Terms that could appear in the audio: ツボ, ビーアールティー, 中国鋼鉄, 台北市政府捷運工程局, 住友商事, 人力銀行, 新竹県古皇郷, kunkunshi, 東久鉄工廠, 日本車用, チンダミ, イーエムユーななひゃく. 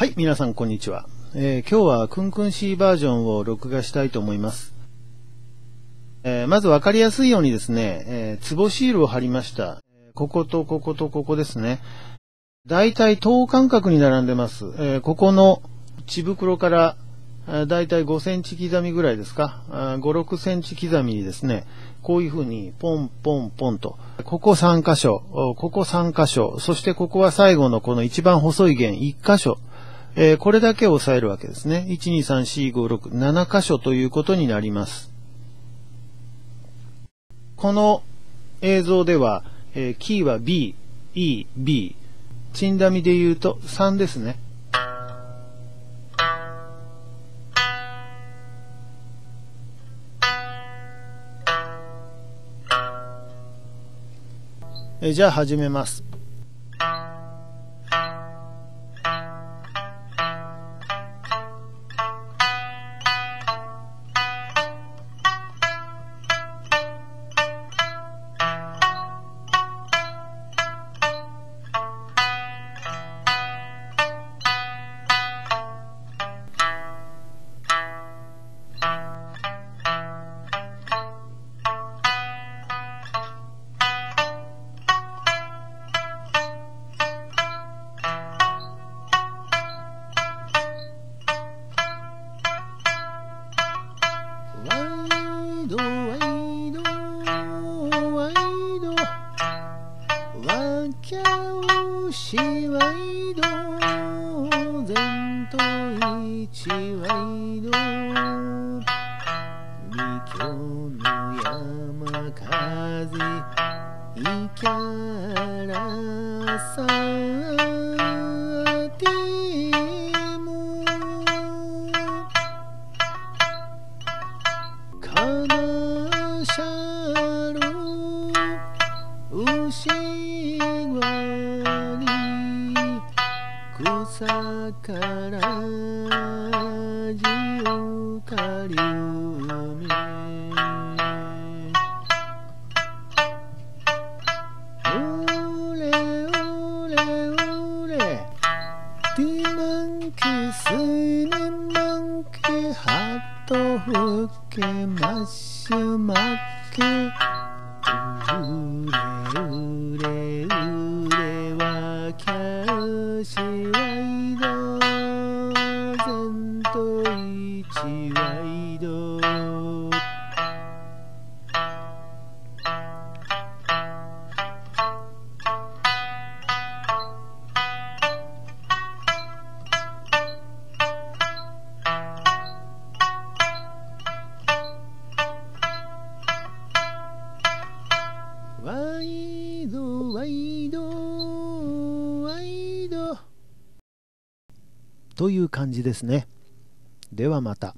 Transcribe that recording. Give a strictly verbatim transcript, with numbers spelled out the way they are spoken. はい、皆さんこんにちは、えー、今日はクンクン C バージョンを録画したいと思います、えー、まず分かりやすいようにですね、えー、壺シールを貼りました。こことこことここですね。だいたい等間隔に並んでます、えー、ここの血袋からだいたいごセンチ刻みぐらいですか、ご、ろくセンチ刻みにですね、こういうふうにポンポンポンと、ここさんかしょ、ここさんかしょ、そしてここは最後のこの一番細い弦いっかしょ、えー、これだけを押さえるわけですね。いち、に、さん、よん、ご、ろく、ななかしょということになります。この映像では、えー、キーは B、E、B。チンダミで言うとさんですね。えー、じゃあ始めます。という感じですね。ではまた。